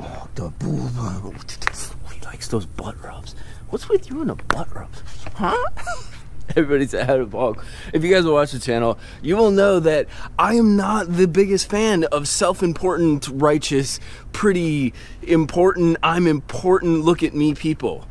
Oh, the boob. He likes those butt rubs. What's with you and the butt rubs? Huh? Everybody's out of bulk. If you guys will watch the channel, you will know that I am not the biggest fan of self-important, righteous, pretty important, I'm important, look at me people.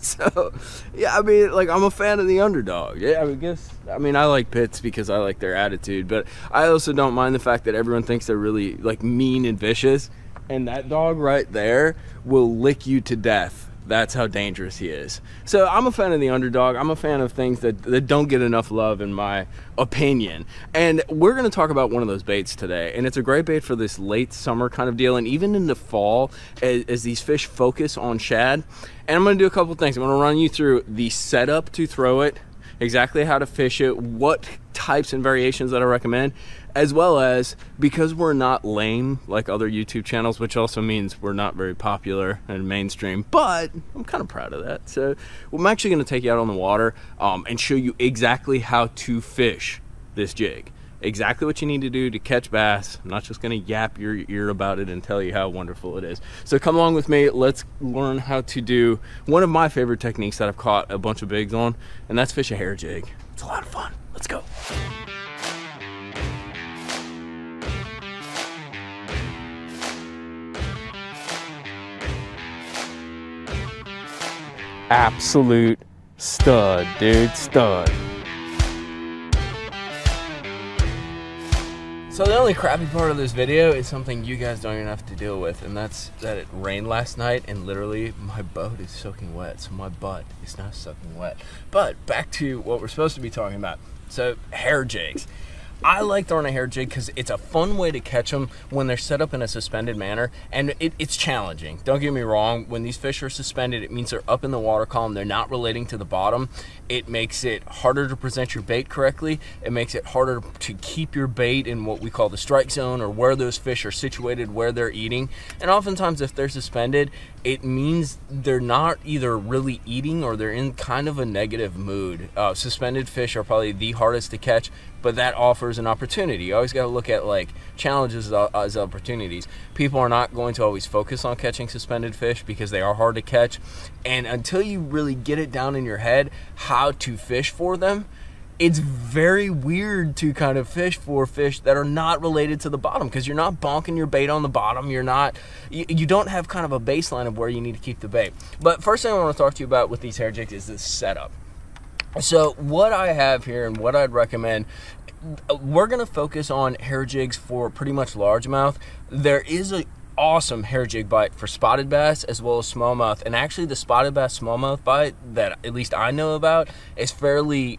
So, yeah, I mean, like, I'm a fan of the underdog. Yeah, I guess, I mean, I like pits because I like their attitude, but I also don't mind the fact that everyone thinks they're really, like, mean and vicious, and that dog right there will lick you to death. That's how dangerous he is. So I'm a fan of the underdog. I'm a fan of things that don't get enough love in my opinion. And we're gonna talk about one of those baits today. And it's a great bait for this late summer kind of deal. And even in the fall, as these fish focus on shad. And I'm gonna do a couple things. I'm gonna run you through the setup to throw it, exactly how to fish it, what types and variations that I recommend, as well as, because we're not lame like other YouTube channels, which also means we're not very popular and mainstream, but I'm kind of proud of that. So I'm actually going to take you out on the water and show you exactly how to fish this jig, exactly what you need to do to catch bass. I'm not just going to yap your ear about it and tell you how wonderful it is. So come along with me. Let's learn how to do one of my favorite techniques that I've caught a bunch of bigs on, and that's fish a hair jig. It's a lot of fun. Let's go. Absolute stud, dude, stud. So the only crappy part of this video is something you guys don't even have to deal with, and that's that it rained last night and literally my boat is soaking wet, so my butt is not soaking wet. But back to what we're supposed to be talking about. So hair jigs. I like throwing a hair jig because it's a fun way to catch them when they're set up in a suspended manner, and it's challenging. Don't get me wrong, when these fish are suspended, it means they're up in the water column, they're not relating to the bottom. It makes it harder to present your bait correctly. It makes it harder to keep your bait in what we call the strike zone, or where those fish are situated, where they're eating. And oftentimes if they're suspended, it means they're not either really eating or they're in kind of a negative mood. Suspended fish are probably the hardest to catch, but that offers an opportunity. You always got to look at like challenges as opportunities. People are not going to always focus on catching suspended fish because they are hard to catch. And until you really get it down in your head how to fish for them, it's very weird to kind of fish for fish that are not related to the bottom, because you're not bonking your bait on the bottom. You're not, you don't have kind of a baseline of where you need to keep the bait. But first thing I want to talk to you about with these hair jigs is this setup. So what I have here and what I'd recommend, we're going to focus on hair jigs for pretty much largemouth. There is an awesome hair jig bite for spotted bass as well as smallmouth, and actually the spotted bass smallmouth bite that at least I know about is fairly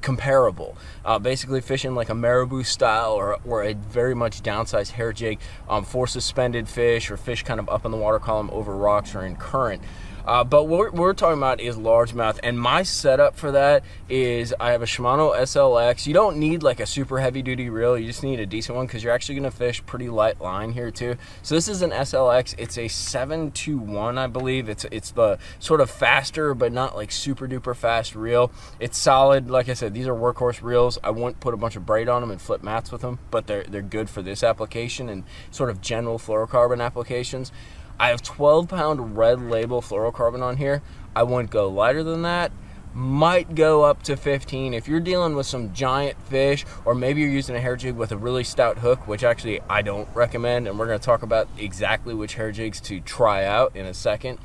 comparable. Basically fishing like a marabou style or a very much downsized hair jig for suspended fish or fish kind of up in the water column over rocks or in current. But what we're talking about is largemouth, and my setup for that is I have a Shimano SLX. You don't need like a super heavy duty reel, you just need a decent one because you're actually going to fish pretty light line here too. So this is an SLX, it's a 721, I believe. It's the sort of faster but not like super duper fast reel. It's solid. Like I said, these are workhorse reels. I won't put a bunch of braid on them and flip mats with them, but they're good for this application and sort of general fluorocarbon applications. I have 12-pound red label fluorocarbon on here. I wouldn't go lighter than that. Might go up to 15. If you're dealing with some giant fish, or maybe you're using a hair jig with a really stout hook, which actually I don't recommend, and we're going to talk about exactly which hair jigs to try out in a second.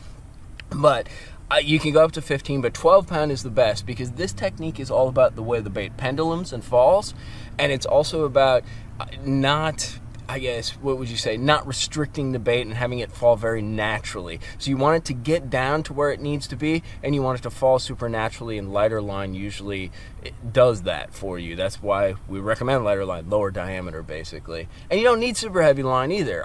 But you can go up to 15, but 12-pound is the best, because this technique is all about the way the bait pendulums and falls, and it's also about not, I guess, what would you say, not restricting the bait and having it fall very naturally. So you want it to get down to where it needs to be, and you want it to fall supernaturally, and lighter line usually does that for you. That's why we recommend lighter line, lower diameter basically. And you don't need super heavy line either.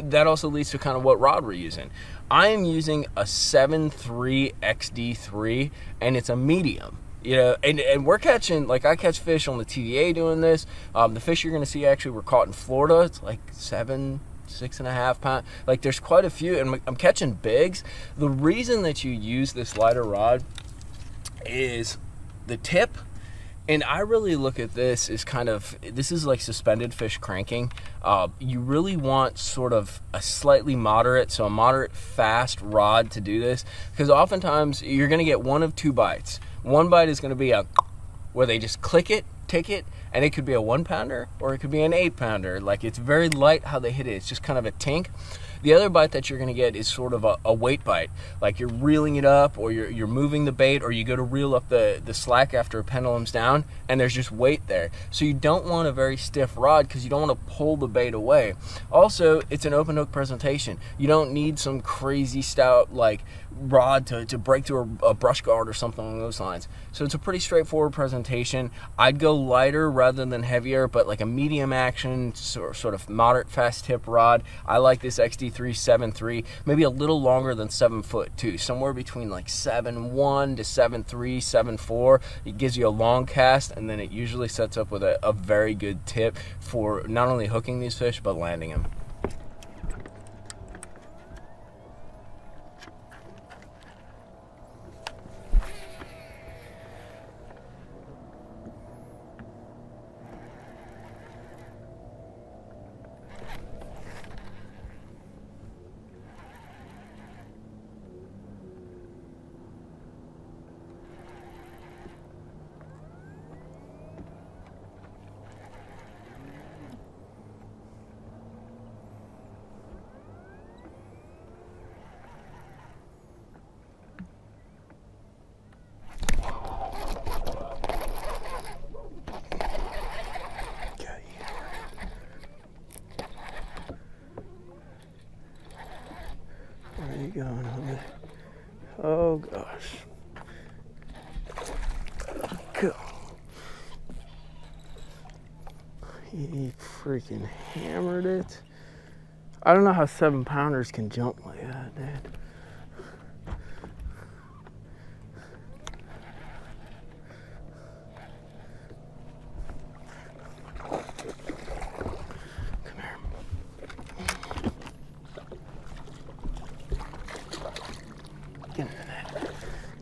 That also leads to kind of what rod we're using. I am using a 7.3 XD3, and it's a medium. You know, and we're catching, like I catch fish on the TVA doing this. The fish you're going to see actually were caught in Florida. It's like 7, 6.5 pound. Like there's quite a few, and I'm catching bigs. The reason that you use this lighter rod is the tip And I really look at this as kind of, this is like suspended fish cranking. You really want sort of a slightly moderate, so a moderate fast rod to do this, because oftentimes you're gonna get one of two bites. One bite is gonna be a, where they just click it, take it, and it could be a 1-pounder or it could be an 8-pounder. Like, it's very light how they hit it. It's just kind of a tink. The other bite that you're gonna get is sort of a weight bite. Like, you're reeling it up, or you're moving the bait, or you go to reel up the slack after a pendulum's down, and there's just weight there. So you don't want a very stiff rod, because you don't want to pull the bait away. Also, it's an open hook presentation. You don't need some crazy stout like rod to break through a brush guard or something along those lines. So it's a pretty straightforward presentation. I'd go lighter rather than heavier, but like a medium action, sort of moderate fast tip rod. I like this XD3 7.3, maybe a little longer than 7 foot too, somewhere between like 7.1 to 7.3, 7.4. It gives you a long cast, and then it usually sets up with a very good tip for not only hooking these fish but landing them. Going on. Oh gosh. Go. He freaking hammered it. I don't know how 7-pounders can jump like that, dude.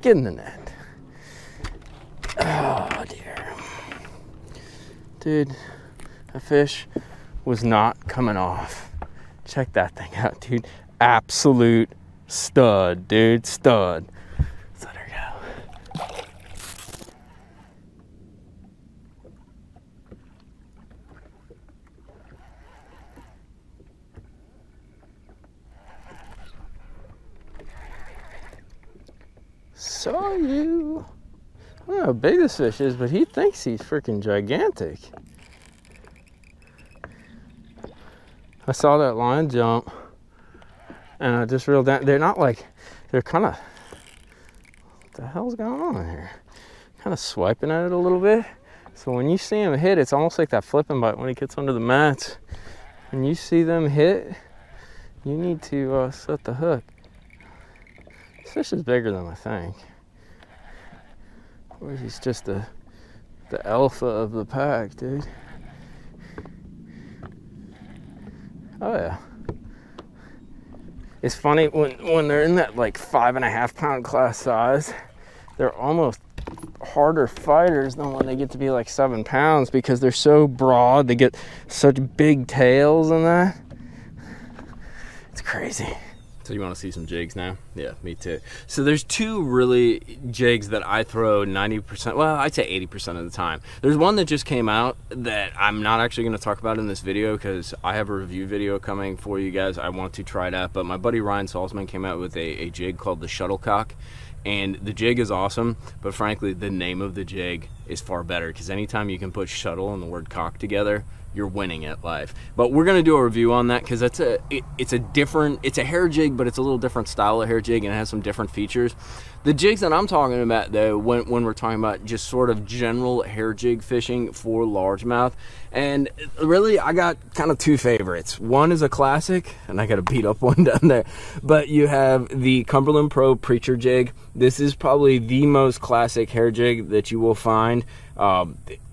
Get in the net. Oh dear. Dude, a fish was not coming off. Check that thing out, dude. Absolute stud, dude, stud. Let's let her go. Saw you. I don't know how big this fish is, but he thinks he's freaking gigantic. I saw that line jump and I just reeled down. They're not like, they're kind of, what the hell's going on here? Kind of swiping at it a little bit. So when you see him hit, it's almost like that flipping bite when he gets under the mats. When you see them hit, you need to set the hook. This fish is bigger than I think. Or he's just the alpha of the pack, dude. Oh yeah. It's funny when they're in that like 5.5 pound class size, they're almost harder fighters than when they get to be like 7 pounds, because they're so broad, they get such big tails and that. It's crazy. So you want to see some jigs now? Yeah, me too. So there's two really jigs that I throw 90%, well, I'd say 80% of the time. There's one that just came out that I'm not actually going to talk about in this video, because I have a review video coming for you guys. I want to try it out, but my buddy Ryan Salzman came out with a jig called the Shuttlecock. And the jig is awesome, but frankly, the name of the jig is far better, because anytime you can put shuttle and the word cock together, you're winning at life. But we're gonna do a review on that, because that's it's a hair jig, but it's a little different style of hair jig, and it has some different features. The jigs that I'm talking about though, when we're talking about just sort of general hair jig fishing for largemouth, and really I got kind of two favorites. One is a classic, and I got a beat up one down there, but you have the Cumberland Pro Preacher Jig. This is probably the most classic hair jig that you will find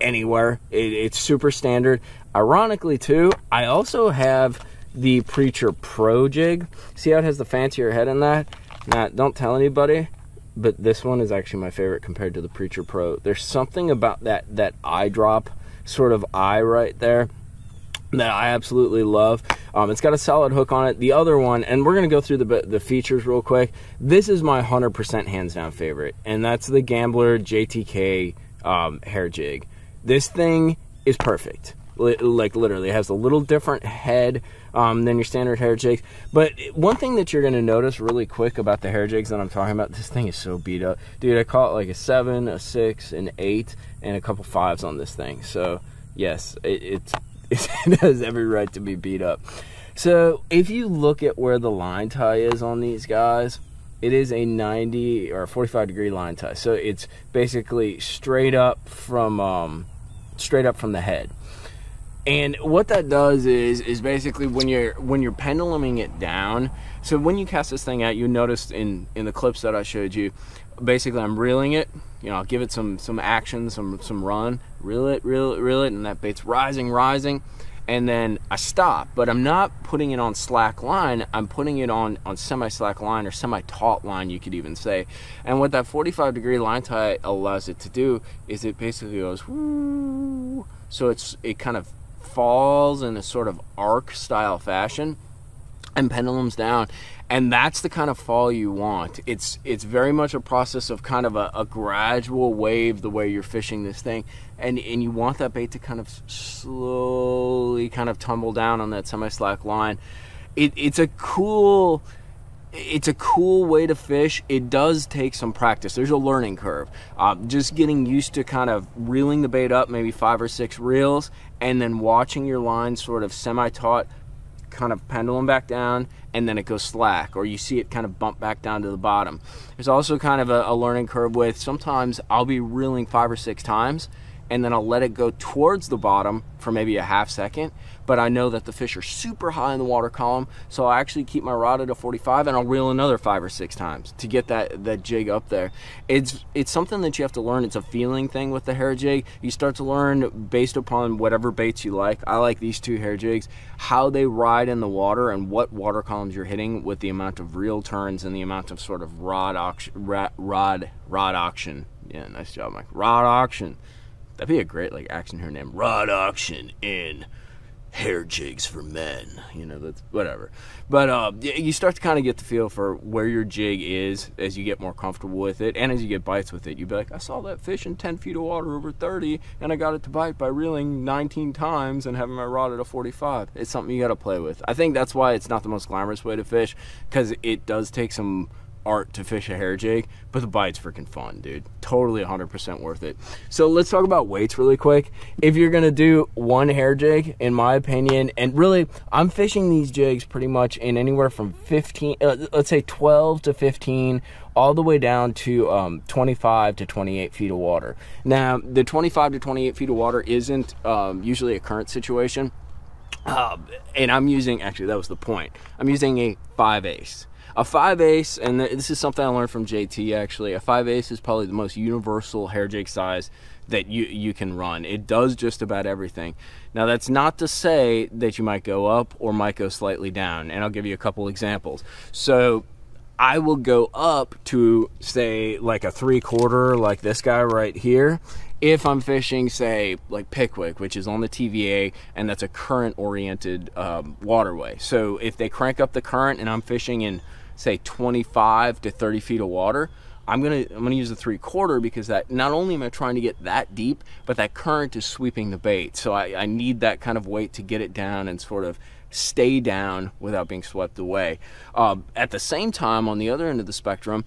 anywhere. It's super standard. Ironically too, I also have the Preacher Pro Jig. See how it has the fancier head in that? Now, don't tell anybody, but this one is actually my favorite compared to the Preacher Pro. There's something about that eye drop sort of eye right there that I absolutely love. It's got a solid hook on it. The other one, and we're going to go through the features real quick. This is my 100% hands down favorite, and that's the Gambler JTK hair jig. This thing is perfect. Like literally, it has a little different head than your standard hair jigs. But one thing that you're going to notice really quick about the hair jigs that I'm talking about, this thing is so beat up, dude. I caught like a 7, a 6, an 8, and a couple 5s on this thing. So yes, it has every right to be beat up. So if you look at where the line tie is on these guys, it is a 90 or 45 degree line tie. So it's basically straight up from the head. And what that does is basically when you're penduluming it down, so when you cast this thing out, you noticed in the clips that I showed you, basically I'm reeling it, you know, I'll give it some action, some run, reel it, and that bait's rising, and then I stop. But I'm not putting it on slack line, I'm putting it on semi-slack line or semi-taut line, you could even say. And what that 45 degree line tie allows it to do is it basically goes whoo, so it kind of falls in a sort of arc style fashion and pendulums down, and that's the kind of fall you want. It's very much a process of kind of a gradual wave the way you're fishing this thing, and you want that bait to kind of slowly kind of tumble down on that semi-slack line. It's a cool way to fish. It does take some practice. There's a learning curve. Just getting used to kind of reeling the bait up, maybe 5 or 6 reels, and then watching your line sort of semi-taut, kind of pendulum back down, and then it goes slack, or you see it kind of bump back down to the bottom. There's also kind of a learning curve with, sometimes I'll be reeling 5 or 6 times, and then I'll let it go towards the bottom for maybe a half second, but I know that the fish are super high in the water column, so I actually keep my rod at a 45 and I'll reel another 5 or 6 times to get that jig up there. It's something that you have to learn. It's a feeling thing with the hair jig. You start to learn based upon whatever baits you like. I like these 2 hair jigs, how they ride in the water and what water columns you're hitting with the amount of reel turns and the amount of sort of rod auction. Yeah, nice job, Mike. Rod auction. That'd be a great like action her name. Rod auction in hair jigs for men. You know, that's whatever. But you start to kind of get the feel for where your jig is as you get more comfortable with it, and as you get bites with it. You'd be like, I saw that fish in 10 feet of water over 30, and I got it to bite by reeling 19 times and having my rod at a 45. It's something you got to play with. I think that's why it's not the most glamorous way to fish, because it does take some art to fish a hair jig, but the bite's freaking fun, dude. Totally 100% worth it. So let's talk about weights really quick. If you're gonna do one hair jig, in my opinion, and really I'm fishing these jigs pretty much in anywhere from 15, let's say 12 to 15, all the way down to 25 to 28 feet of water. Now the 25 to 28 feet of water isn't usually a current situation, and I'm using, actually that was the point, I'm using a 5/8. A 5/8, and this is something I learned from JT actually, a 5/8 is probably the most universal hair jig size that you can run. It does just about everything. Now that's not to say that you might go up or might go slightly down, and I'll give you a couple examples. So I will go up to say like a 3/4 like this guy right here, if I'm fishing say like Pickwick, which is on the TVA, and that's a current oriented waterway. So if they crank up the current and I'm fishing in say 25 to 30 feet of water, I'm gonna use the 3/4, because that, not only am I trying to get that deep, but that current is sweeping the bait, so I need that kind of weight to get it down and sort of stay down without being swept away. At the same time, on the other end of the spectrum,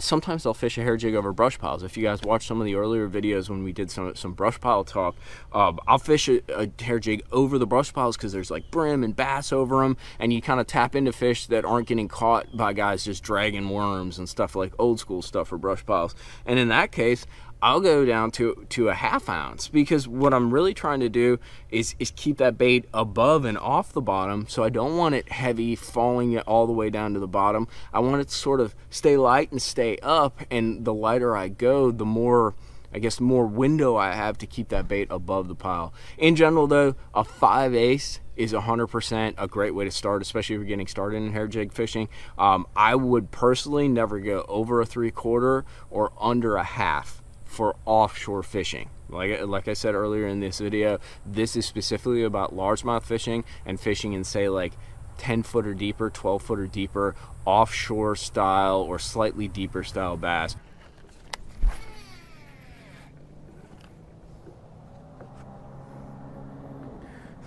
sometimes I'll fish a hair jig over brush piles. If you guys watched some of the earlier videos when we did some brush pile talk, I'll fish a hair jig over the brush piles because there's like brim and bass over them, and you kind of tap into fish that aren't getting caught by guys just dragging worms and stuff, like old school stuff for brush piles. And in that case, I'll go down to a ½ ounce, because what I'm really trying to do is keep that bait above and off the bottom. So I don't want it heavy falling it all the way down to the bottom. I want it to sort of stay light and stay up, and the lighter I go, the more, I guess the more window I have to keep that bait above the pile. In general though, a 5/8 is 100% a great way to start, especially if you're getting started in hair jig fishing. I would personally never go over a 3/4 or under a 1/2 for offshore fishing. Like I said earlier in this video, this is specifically about largemouth fishing and fishing in, say, like 10-foot or deeper, 12-foot or deeper, offshore style or slightly deeper style bass.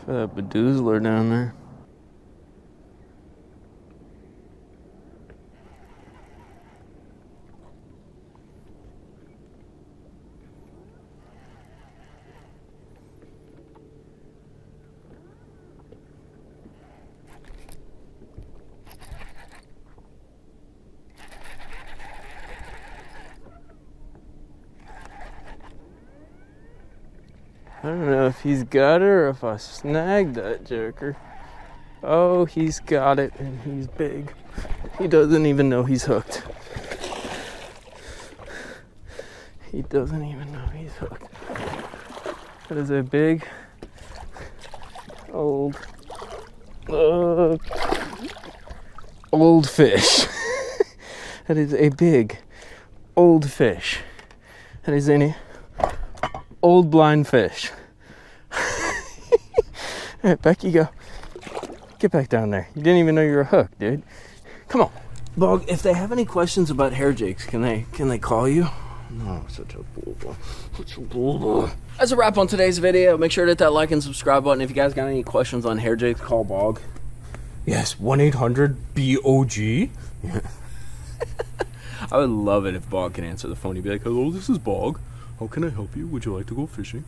For that bedoozler down there. I don't know if he's got it or if I snagged that joker. Oh, he's got it, and he's big. He doesn't even know he's hooked. He doesn't even know he's hooked. That is a big, old fish. That is a big, old fish. That is any old blind fish. All right, back you go. Get back down there. You didn't even know you were hooked, dude. Come on. Bog, if they have any questions about hair jigs, can they call you? No, such a bull. Such a bull. That's a wrap on today's video. Make sure to hit that like and subscribe button. If you guys got any questions on hair jigs, call Bog. Yes, 1-800-BOG. Yeah. I would love it if Bog could answer the phone. He'd be like, hello, this is Bog. How can I help you? Would you like to go fishing?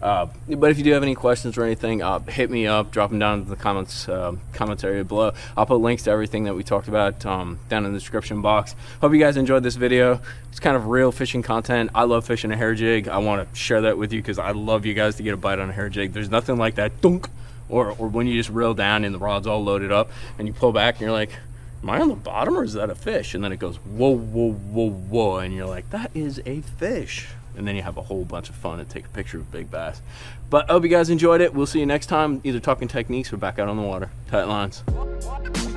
But if you do have any questions or anything, hit me up, drop them down in the comments, comment area below. I'll put links to everything that we talked about down in the description box. Hope you guys enjoyed this video. It's kind of real fishing content. I love fishing a hair jig. I want to share that with you because I love you guys to get a bite on a hair jig. There's nothing like that dunk or when you just reel down and the rod's all loaded up and you pull back and you're like, am I on the bottom or is that a fish? And then it goes, whoa, whoa, whoa, whoa. And you're like, that is a fish. And then you have a whole bunch of fun and take a picture of big bass. But I hope you guys enjoyed it. We'll see you next time, either talking techniques or back out on the water. Tight lines.